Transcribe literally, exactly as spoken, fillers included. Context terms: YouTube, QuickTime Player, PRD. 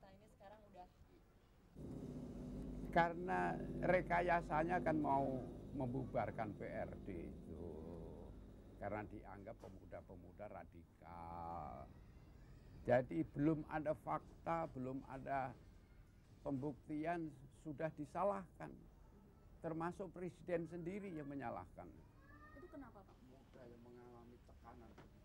kita ini sekarang udah? Karena rekayasanya kan mau membubarkan P R D itu. Karena dianggap pemuda-pemuda radikal. Jadi belum ada fakta, belum ada pembuktian, sudah disalahkan. Termasuk presiden sendiri yang menyalahkan. Itu kenapa Pak? Muda yang mengalami tekanan.